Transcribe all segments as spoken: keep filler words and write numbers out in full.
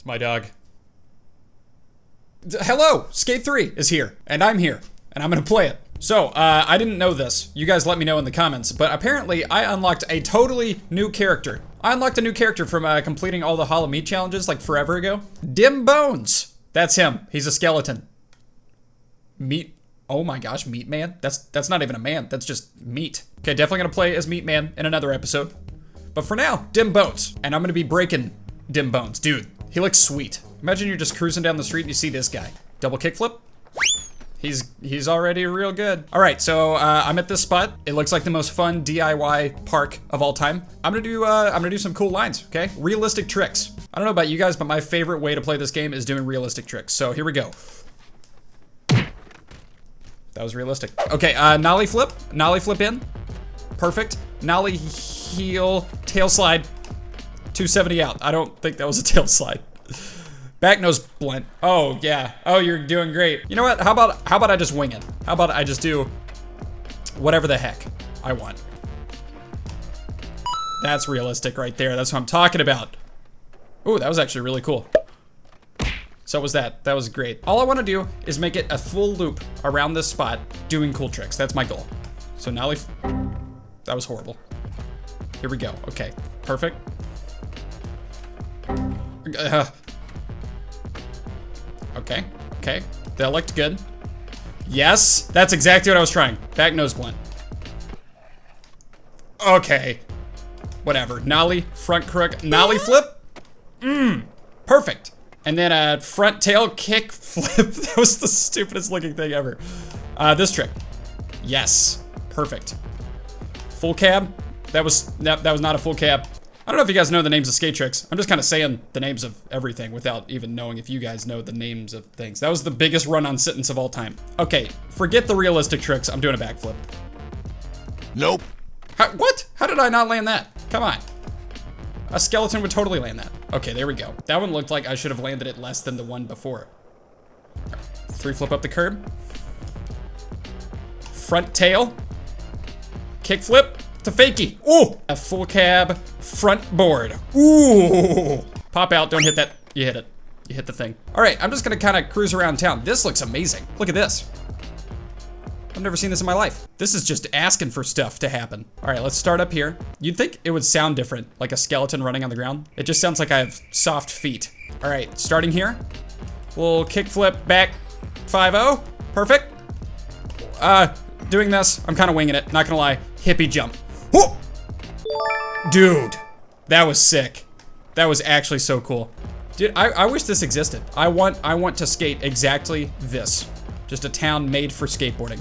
It's my dog. D- Hello! Skate three is here, and I'm here, and I'm gonna play it. So, uh, I didn't know this. You guys let me know in the comments, but apparently I unlocked a totally new character. I unlocked a new character from uh, completing all the Hollow Meat challenges like forever ago. Dem Bones! That's him. He's a skeleton. Meat. Oh my gosh, Meat Man? That's that's not even a man. That's just meat. Okay, definitely gonna play as Meat Man in another episode. But for now, Dem Bones. And I'm gonna be breaking Dem Bones. Dude, he looks sweet. Imagine you're just cruising down the street and you see this guy. Double kickflip. He's he's already real good. All right, so uh, I'm at this spot. It looks like the most fun D I Y park of all time. I'm gonna do uh, I'm gonna do some cool lines. Okay, realistic tricks. I don't know about you guys, but my favorite way to play this game is doing realistic tricks. So here we go. That was realistic. Okay, uh, nollie flip, nollie flip in, perfect. Nollie heel tail slide, two seventy out. I don't think that was a tail slide. Back nose blunt. Oh yeah. Oh, you're doing great. You know what? How about how about I just wing it? How about I just do whatever the heck I want? That's realistic right there. That's what I'm talking about. Ooh, that was actually really cool. So what was that? That was great. All I want to do is make it a full loop around this spot doing cool tricks. That's my goal. So nollie. That was horrible. Here we go. Okay. Perfect. Uh, Okay, okay, that looked good. Yes, that's exactly what I was trying. Back nose blunt. Okay, whatever. Nollie, front crook, nollie flip. Mmm, perfect. And then a front tail kick flip. That was the stupidest looking thing ever. Uh, this trick. Yes, perfect. Full cab. That was, that, that was not a full cab. I don't know if you guys know the names of skate tricks. I'm just kind of saying the names of everything without even knowing if you guys know the names of things. That was the biggest run-on sentence of all time. Okay, forget the realistic tricks. I'm doing a backflip. Nope. How, what? How did I not land that? Come on. A skeleton would totally land that. Okay, there we go. That one looked like I should have landed it less than the one before. Three flip up the curb. Front tail. Kick flip. To fakie. Ooh, a full cab front board. Ooh, pop out. Don't hit that. You hit it. You hit the thing. All right, I'm just gonna kind of cruise around town. This looks amazing. Look at this. I've never seen this in my life. This is just asking for stuff to happen. All right, let's start up here. You'd think it would sound different, like a skeleton running on the ground. It just sounds like I have soft feet. All right, starting here. Little kickflip back five oh. Perfect. Uh, doing this, I'm kind of winging it. Not gonna lie. Hippie jump. Whoa! Dude, that was sick. That was actually so cool. Dude, I, I wish this existed. I want I want to skate exactly this. Just a town made for skateboarding.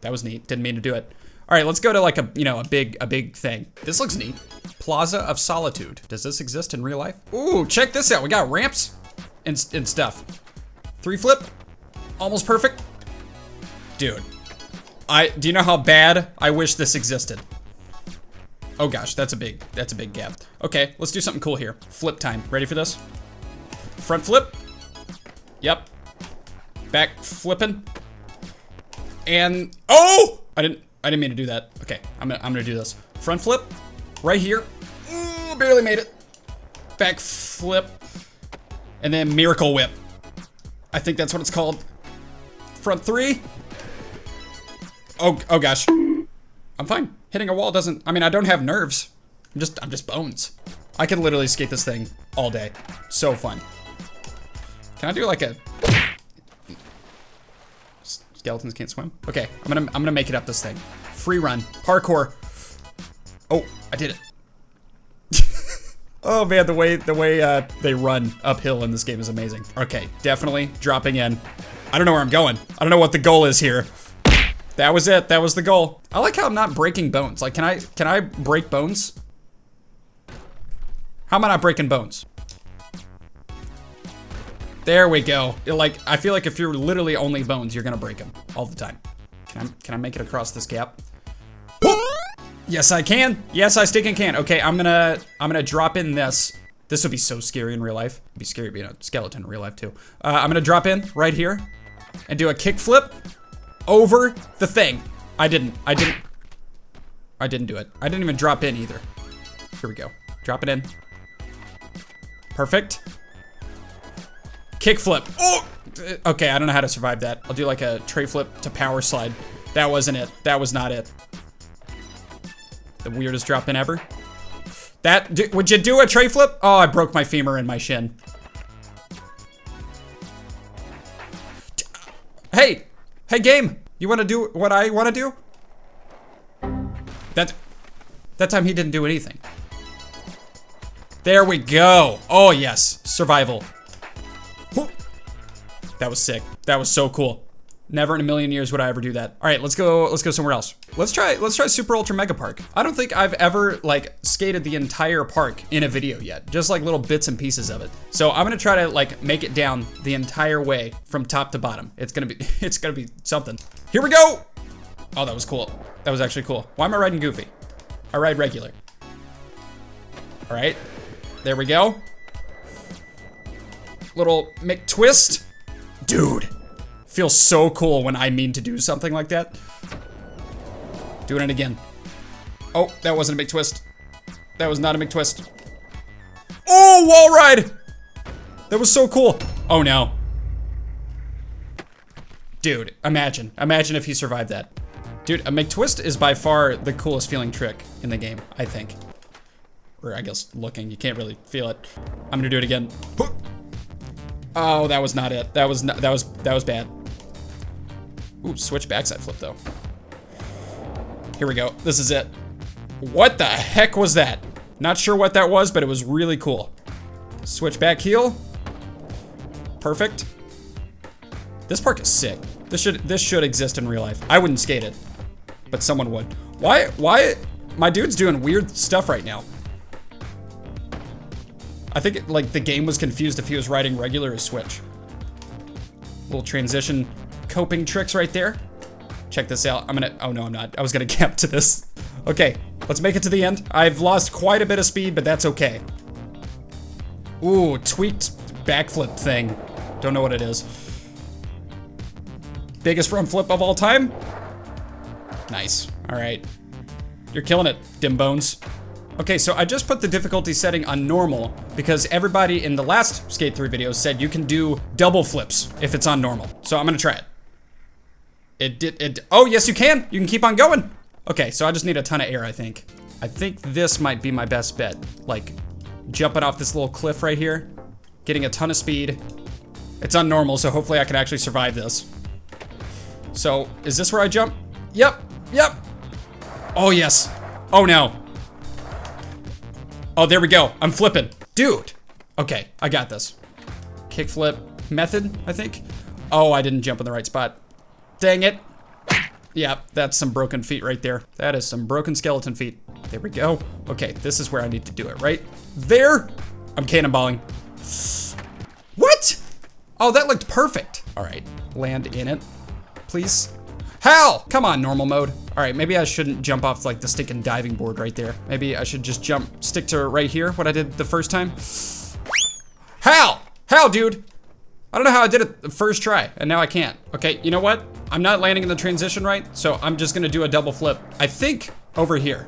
That was neat. Didn't mean to do it. All right, let's go to like a, you know, a big a big thing. This looks neat. Plaza of Solitude. Does this exist in real life? Ooh, check this out. We got ramps and, and stuff. Three flip. Almost perfect. Dude. I, do you know how bad I wish this existed? Oh gosh, that's a big, that's a big gap. Okay, let's do something cool here. Flip time, ready for this? Front flip. Yep. Back flipping. And, oh! I didn't, I didn't mean to do that. Okay, I'm gonna, I'm gonna do this. Front flip, right here. Ooh, barely made it. Back flip. And then miracle whip. I think that's what it's called. Front three. Oh, oh gosh. I'm fine. Hitting a wall doesn't, I mean, I don't have nerves. I'm just, I'm just bones. I could literally skate this thing all day. So fun. Can I do like a... Skeletons can't swim? Okay, I'm gonna, I'm gonna make it up this thing. Free run, parkour. Oh, I did it. Oh man, the way, the way uh, they run uphill in this game is amazing. Okay, definitely dropping in. I don't know where I'm going. I don't know what the goal is here. That was it. That was the goal. I like how I'm not breaking bones. Like, can I can I break bones? How am I not breaking bones? There we go. It, like, I feel like if you're literally only bones, you're gonna break them all the time. Can I can I make it across this gap? Yes, I can. Yes, I stick and can. Okay, I'm gonna I'm gonna drop in this. This would be so scary in real life. It'd be scary being a skeleton in real life too. Uh, I'm gonna drop in right here and do a kick flip. Over the thing. I didn't. I didn't. I didn't do it. I didn't even drop in either. Here we go. Drop it in. Perfect. Kickflip. Oh! Okay, I don't know how to survive that. I'll do like a tray flip to power slide. That wasn't it. That was not it. The weirdest drop in ever. That, do, would you do a tray flip? Oh, I broke my femur and my shin. Hey, hey game, you wanna do what I wanna do? That, that time he didn't do anything. There we go. Oh yes, survival. That was sick. That was so cool. Never in a million years would I ever do that. All right, let's go. Let's go somewhere else. Let's try. Let's try Super Ultra Mega Park. I don't think I've ever like skated the entire park in a video yet. Just like little bits and pieces of it. So I'm gonna try to like make it down the entire way from top to bottom. It's gonna be. It's gonna be something. Here we go. Oh, that was cool. That was actually cool. Why am I riding Goofy? I ride regular. All right. There we go. Little McTwist. Dude, feels so cool when I mean to do something like that. Doing it again. Oh, that wasn't a McTwist. That was not a McTwist. Oh, wall ride! That was so cool. Oh no. Dude, imagine. Imagine if he survived that. Dude, a McTwist is by far the coolest feeling trick in the game, I think. Or I guess looking, you can't really feel it. I'm gonna do it again. Oh, that was not it. That was not, that was that was bad. Ooh, switch backside flip though. Here we go. This is it. What the heck was that? Not sure what that was, but it was really cool. Switch back heel. Perfect. This park is sick. This should this should exist in real life. I wouldn't skate it, but someone would. Why why my dude's doing weird stuff right now? I think it, like the game was confused if he was riding regular or switch. Little transition coping tricks right there. Check this out. I'm gonna, oh no, I'm not. I was gonna camp to this. Okay, let's make it to the end. I've lost quite a bit of speed, but that's okay. Ooh, tweaked backflip thing. Don't know what it is. Biggest front flip of all time. Nice, all right. You're killing it, Dem Bones. Okay, so I just put the difficulty setting on normal because everybody in the last Skate three video said you can do double flips if it's on normal. So I'm gonna try it. It did, it, oh yes you can, you can keep on going. Okay, so I just need a ton of air, I think. I think this might be my best bet. Like, jumping off this little cliff right here, getting a ton of speed. It's on normal, so hopefully I can actually survive this. So, is this where I jump? Yep, yep. Oh yes, oh no. Oh, there we go. I'm flipping. Dude. Okay, I got this. Kickflip method, I think. Oh, I didn't jump in the right spot. Dang it. Yeah, that's some broken feet right there. That is some broken skeleton feet. There we go. Okay, this is where I need to do it, right? There. I'm cannonballing. What? Oh, that looked perfect. All right, land in it, please. Hell, come on, normal mode. All right, maybe I shouldn't jump off like the stinking diving board right there. Maybe I should just jump, stick to right here, what I did the first time. Hell, hell, dude. I don't know how I did it the first try, and now I can't. Okay, you know what? I'm not landing in the transition right, so I'm just gonna do a double flip. I think over here.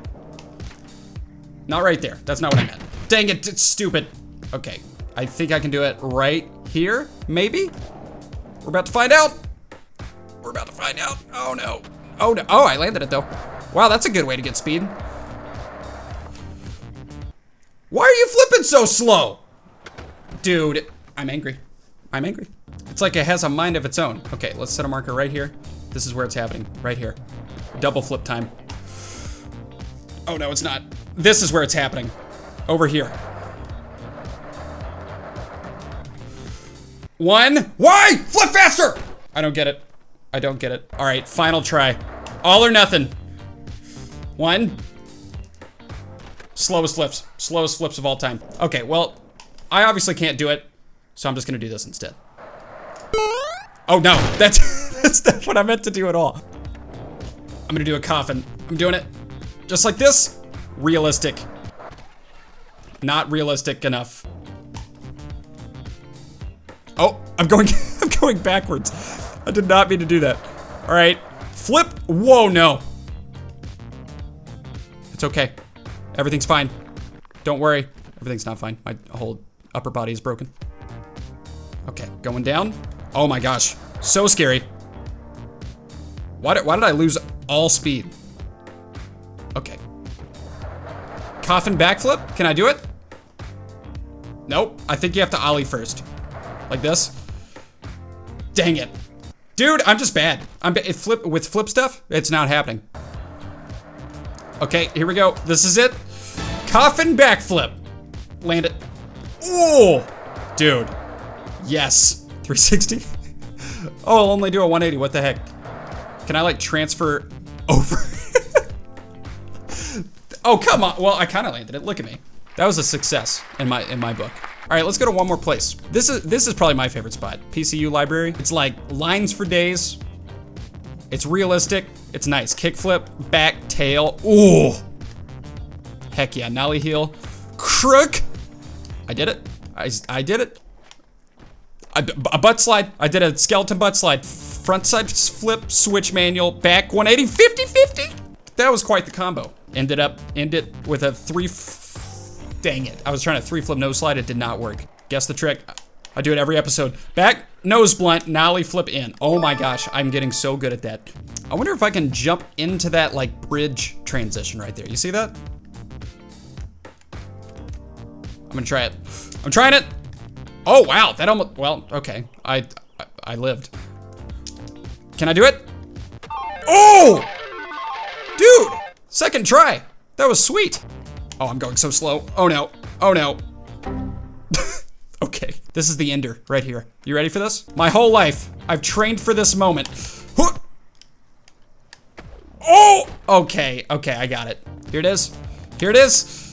Not right there, that's not what I meant. Dang it, it's stupid. Okay, I think I can do it right here, maybe? We're about to find out. We're about to find out. Oh no. Oh no. Oh, I landed it though. Wow, that's a good way to get speed. Why are you flipping so slow? Dude, I'm angry. I'm angry. It's like it has a mind of its own. Okay, let's set a marker right here. This is where it's happening. Right here. Double flip time. Oh no, it's not. This is where it's happening. Over here. One. Why? Flip faster! I don't get it. I don't get it. All right, final try. All or nothing. One. Slowest flips. Slowest flips of all time. Okay, well, I obviously can't do it, so I'm just gonna do this instead. Oh no, that's, that's not what I meant to do at all. I'm gonna do a coffin. I'm doing it just like this. Realistic. Not realistic enough. Oh, I'm going, I'm going backwards. I did not mean to do that. All right, flip. Whoa, no. It's okay. Everything's fine. Don't worry. Everything's not fine. My whole Upper body is broken. Okay, going down. Oh my gosh, so scary. Why did, why did I lose all speed? Okay. Coffin backflip, can I do it? Nope, I think you have to ollie first. Like this. Dang it. Dude, I'm just bad. I'm ba it flip with flip stuff, it's not happening. Okay, here we go. This is it. Coffin backflip. Land it. Ooh, dude. Yes. three sixty. Oh, I'll only do a one eighty. What the heck? Can I like transfer over? Oh, come on. Well, I kind of landed it. Look at me. That was a success in my in my book. All right, let's go to one more place. This is this is probably my favorite spot. P C U library. It's like lines for days. It's realistic. It's nice. Kickflip, back, tail. Ooh. Heck yeah. Nollie heel. Crook. I did it. I, I did it. I, a butt slide. I did a skeleton butt slide. Front side flip, switch manual, back one eighty, fifty fifty. That was quite the combo. Ended up, ended with a three. Dang it. I was trying to three flip nose slide. It did not work. Guess the trick. I do it every episode. Back, nose blunt, nollie flip in. Oh my gosh, I'm getting so good at that. I wonder if I can jump into that like bridge transition right there. You see that? I'm gonna try it. I'm trying it. Oh wow, that almost, well, okay. I, I, I lived. Can I do it? Oh! Dude, second try. That was sweet. Oh, I'm going so slow. Oh no, oh no. Okay, this is the ender right here. You ready for this? My whole life, I've trained for this moment. Oh, okay, okay, I got it. Here it is, here it is.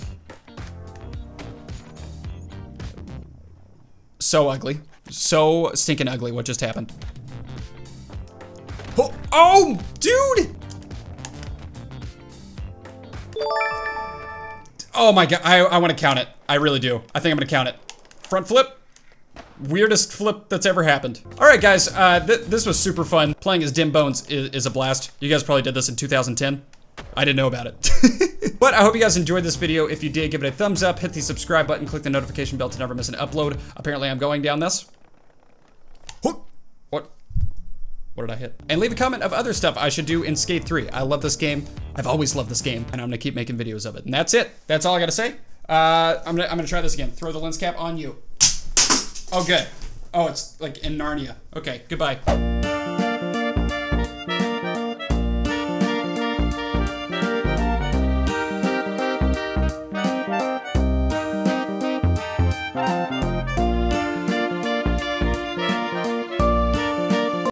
So ugly, so stinking ugly what just happened. Oh, oh dude. Oh my God, I, I wanna count it. I really do. I think I'm gonna count it. Front flip, weirdest flip that's ever happened. All right guys, uh, th this was super fun. Playing as Dem Bones is, is a blast. You guys probably did this in two thousand ten. I didn't know about it. But I hope you guys enjoyed this video. If you did, give it a thumbs up, hit the subscribe button, click the notification bell to never miss an upload. Apparently I'm going down this. What? What did I hit? And leave a comment of other stuff I should do in Skate three. I love this game. I've always loved this game, and I'm gonna keep making videos of it. And that's it. That's all I gotta say. Uh, I'm gonna, I'm gonna try this again. Throw the lens cap on you. Oh, good. Oh, it's like in Narnia. Okay, goodbye.